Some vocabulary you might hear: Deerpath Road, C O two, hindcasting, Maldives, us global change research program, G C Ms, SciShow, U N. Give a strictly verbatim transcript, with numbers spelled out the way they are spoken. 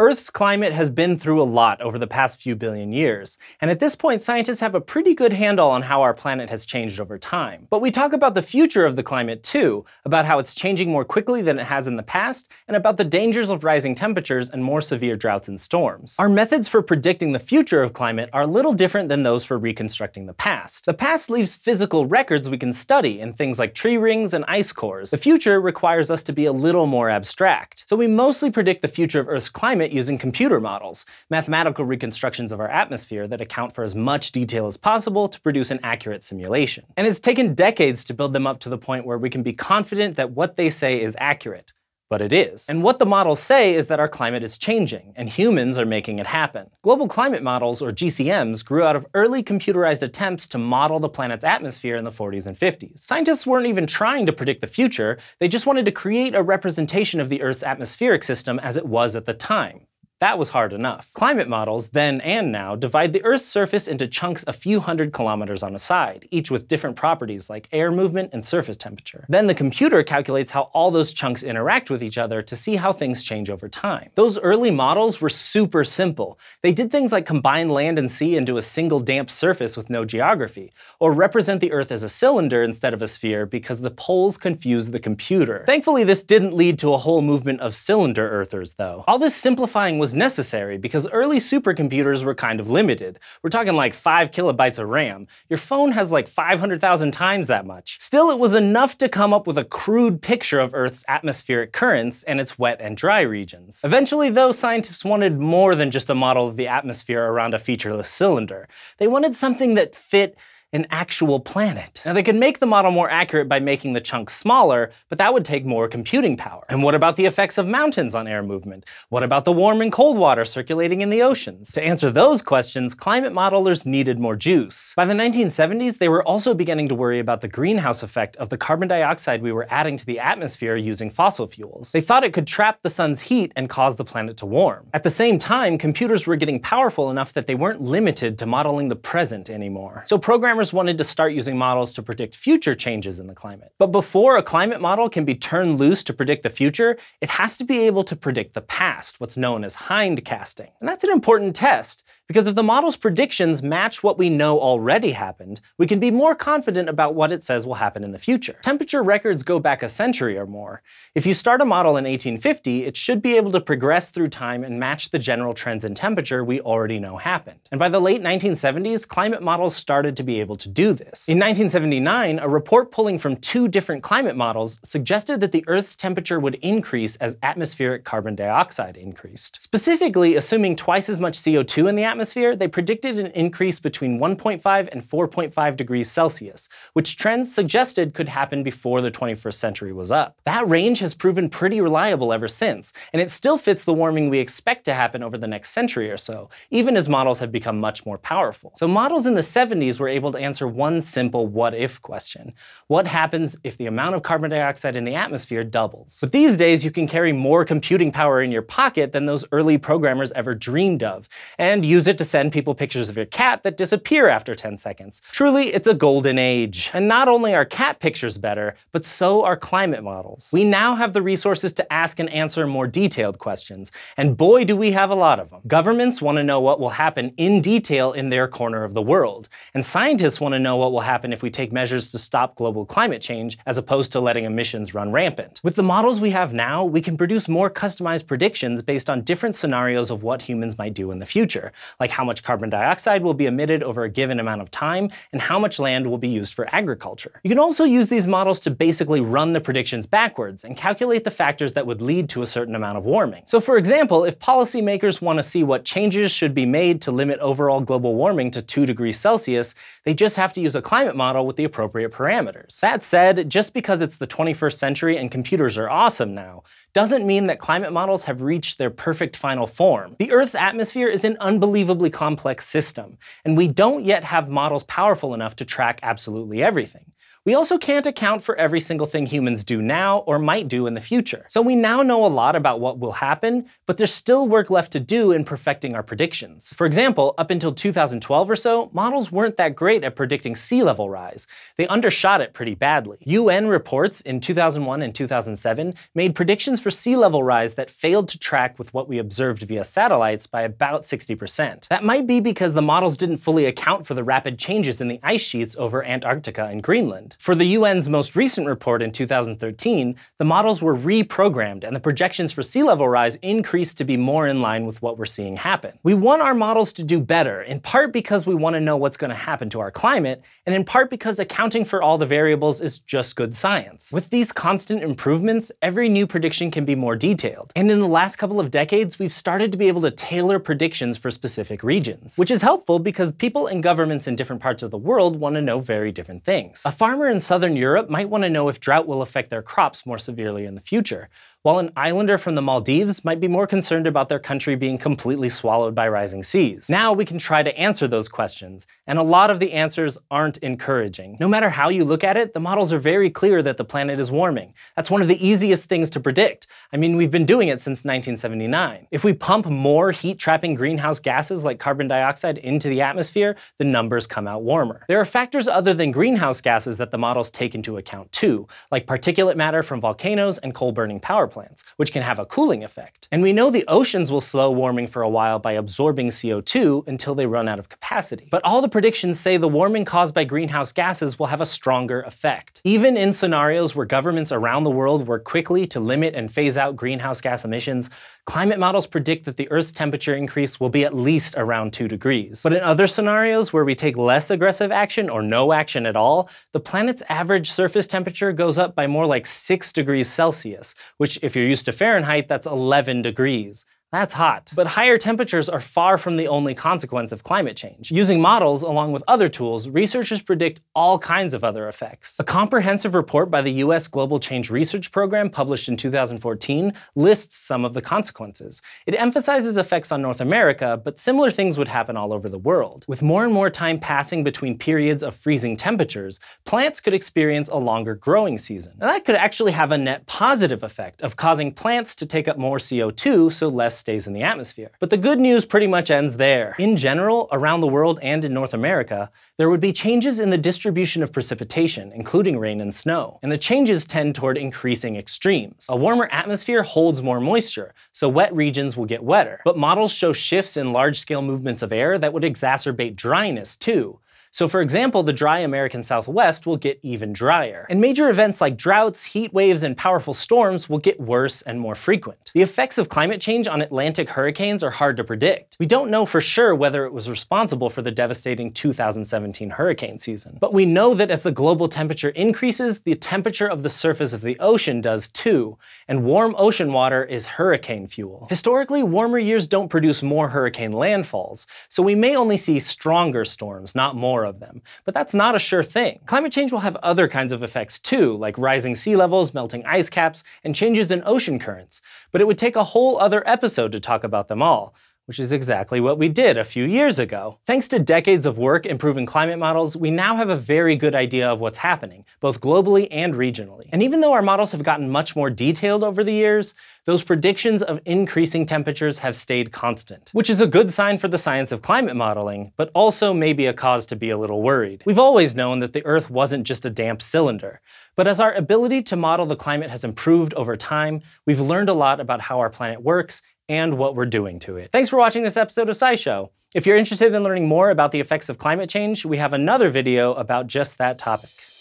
Earth's climate has been through a lot over the past few billion years, and at this point scientists have a pretty good handle on how our planet has changed over time. But we talk about the future of the climate too, about how it's changing more quickly than it has in the past, and about the dangers of rising temperatures and more severe droughts and storms. Our methods for predicting the future of climate are a little different than those for reconstructing the past. The past leaves physical records we can study in things like tree rings and ice cores. The future requires us to be a little more abstract. So we mostly predict the future of Earth's climate using computer models, mathematical reconstructions of our atmosphere that account for as much detail as possible to produce an accurate simulation. And it's taken decades to build them up to the point where we can be confident that what they say is accurate. But it is. And what the models say is that our climate is changing, and humans are making it happen. Global climate models, or G C Ms, grew out of early computerized attempts to model the planet's atmosphere in the forties and fifties. Scientists weren't even trying to predict the future, they just wanted to create a representation of the Earth's atmospheric system as it was at the time. That was hard enough. Climate models, then and now, divide the Earth's surface into chunks a few hundred kilometers on a side, each with different properties like air movement and surface temperature. Then the computer calculates how all those chunks interact with each other to see how things change over time. Those early models were super simple. They did things like combine land and sea into a single damp surface with no geography, or represent the Earth as a cylinder instead of a sphere because the poles confused the computer. Thankfully, this didn't lead to a whole movement of cylinder Earthers, though. All this simplifying was necessary because early supercomputers were kind of limited. We're talking like five kilobytes of RAM. Your phone has like five hundred thousand times that much. Still, it was enough to come up with a crude picture of Earth's atmospheric currents and its wet and dry regions. Eventually, though, scientists wanted more than just a model of the atmosphere around a featureless cylinder. They wanted something that fit an actual planet. Now, they could make the model more accurate by making the chunks smaller, but that would take more computing power. And what about the effects of mountains on air movement? What about the warm and cold water circulating in the oceans? To answer those questions, climate modelers needed more juice. By the nineteen seventies, they were also beginning to worry about the greenhouse effect of the carbon dioxide we were adding to the atmosphere using fossil fuels. They thought it could trap the sun's heat and cause the planet to warm. At the same time, computers were getting powerful enough that they weren't limited to modeling the present anymore. So programmers wanted to start using models to predict future changes in the climate. But before a climate model can be turned loose to predict the future, it has to be able to predict the past, what's known as hindcasting. And that's an important test, because if the model's predictions match what we know already happened, we can be more confident about what it says will happen in the future. Temperature records go back a century or more. If you start a model in eighteen fifty, it should be able to progress through time and match the general trends in temperature we already know happened. And by the late nineteen seventies, climate models started to be able to do this. In nineteen seventy-nine, a report pulling from two different climate models suggested that the Earth's temperature would increase as atmospheric carbon dioxide increased. Specifically, assuming twice as much C O two in the atmosphere, they predicted an increase between one point five and four point five degrees Celsius, which trends suggested could happen before the twenty-first century was up. That range has proven pretty reliable ever since, and it still fits the warming we expect to happen over the next century or so, even as models have become much more powerful. So models in the seventies were able to answer one simple what-if question. What happens if the amount of carbon dioxide in the atmosphere doubles? But these days, you can carry more computing power in your pocket than those early programmers ever dreamed of, and use it to send people pictures of your cat that disappear after ten seconds. Truly, it's a golden age. And not only are cat pictures better, but so are climate models. We now have the resources to ask and answer more detailed questions, and boy, do we have a lot of them. Governments want to know what will happen in detail in their corner of the world, and scientists want to know what will happen if we take measures to stop global climate change, as opposed to letting emissions run rampant. With the models we have now, we can produce more customized predictions based on different scenarios of what humans might do in the future, like how much carbon dioxide will be emitted over a given amount of time, and how much land will be used for agriculture. You can also use these models to basically run the predictions backwards and calculate the factors that would lead to a certain amount of warming. So for example, if policymakers want to see what changes should be made to limit overall global warming to two degrees Celsius, they just just have to use a climate model with the appropriate parameters. That said, just because it's the twenty-first century and computers are awesome now, doesn't mean that climate models have reached their perfect final form. The Earth's atmosphere is an unbelievably complex system, and we don't yet have models powerful enough to track absolutely everything. We also can't account for every single thing humans do now or might do in the future. So we now know a lot about what will happen, but there's still work left to do in perfecting our predictions. For example, up until two thousand twelve or so, models weren't that great at predicting sea level rise. They undershot it pretty badly. U N reports in two thousand one and two thousand seven made predictions for sea level rise that failed to track with what we observed via satellites by about sixty percent. That might be because the models didn't fully account for the rapid changes in the ice sheets over Antarctica and Greenland. For the U N's most recent report in two thousand thirteen, the models were reprogrammed and the projections for sea level rise increased to be more in line with what we're seeing happen. We want our models to do better, in part because we want to know what's going to happen to our climate, and in part because accounting for all the variables is just good science. With these constant improvements, every new prediction can be more detailed. And in the last couple of decades, we've started to be able to tailor predictions for specific regions, which is helpful because people and governments in different parts of the world want to know very different things. A farmer in southern Europe might want to know if drought will affect their crops more severely in the future, while an islander from the Maldives might be more concerned about their country being completely swallowed by rising seas. Now we can try to answer those questions, and a lot of the answers aren't encouraging. No matter how you look at it, the models are very clear that the planet is warming. That's one of the easiest things to predict. I mean, we've been doing it since nineteen seventy-nine. If we pump more heat-trapping greenhouse gases like carbon dioxide into the atmosphere, the numbers come out warmer. There are factors other than greenhouse gases that the models take into account too, like particulate matter from volcanoes and coal-burning power plants. plants, which can have a cooling effect. And we know the oceans will slow warming for a while by absorbing C O two until they run out of capacity. But all the predictions say the warming caused by greenhouse gases will have a stronger effect. Even in scenarios where governments around the world work quickly to limit and phase out greenhouse gas emissions, climate models predict that the Earth's temperature increase will be at least around two degrees. But in other scenarios where we take less aggressive action or no action at all, the planet's average surface temperature goes up by more like six degrees Celsius, which if you're used to Fahrenheit, that's eleven degrees. That's hot. But higher temperatures are far from the only consequence of climate change. Using models along with other tools, researchers predict all kinds of other effects. A comprehensive report by the U S Global Change Research Program published in two thousand fourteen lists some of the consequences. It emphasizes effects on North America, but similar things would happen all over the world. With more and more time passing between periods of freezing temperatures, plants could experience a longer growing season. Now, that could actually have a net positive effect of causing plants to take up more C O two, so less stays in the atmosphere. But the good news pretty much ends there. In general, around the world and in North America, there would be changes in the distribution of precipitation, including rain and snow. And the changes tend toward increasing extremes. A warmer atmosphere holds more moisture, so wet regions will get wetter. But models show shifts in large-scale movements of air that would exacerbate dryness too. So for example, the dry American Southwest will get even drier. And major events like droughts, heat waves, and powerful storms will get worse and more frequent. The effects of climate change on Atlantic hurricanes are hard to predict. We don't know for sure whether it was responsible for the devastating two thousand seventeen hurricane season. But we know that as the global temperature increases, the temperature of the surface of the ocean does too. And warm ocean water is hurricane fuel. Historically, warmer years don't produce more hurricane landfalls. So we may only see stronger storms, not more of them. But that's not a sure thing. Climate change will have other kinds of effects too, like rising sea levels, melting ice caps, and changes in ocean currents. But it would take a whole other episode to talk about them all, which is exactly what we did a few years ago. Thanks to decades of work improving climate models, we now have a very good idea of what's happening, both globally and regionally. And even though our models have gotten much more detailed over the years, those predictions of increasing temperatures have stayed constant, which is a good sign for the science of climate modeling, but also maybe a cause to be a little worried. We've always known that the Earth wasn't just a damp cylinder, but as our ability to model the climate has improved over time, we've learned a lot about how our planet works and what we're doing to it. Thanks for watching this episode of SciShow. If you're interested in learning more about the effects of climate change, we have another video about just that topic.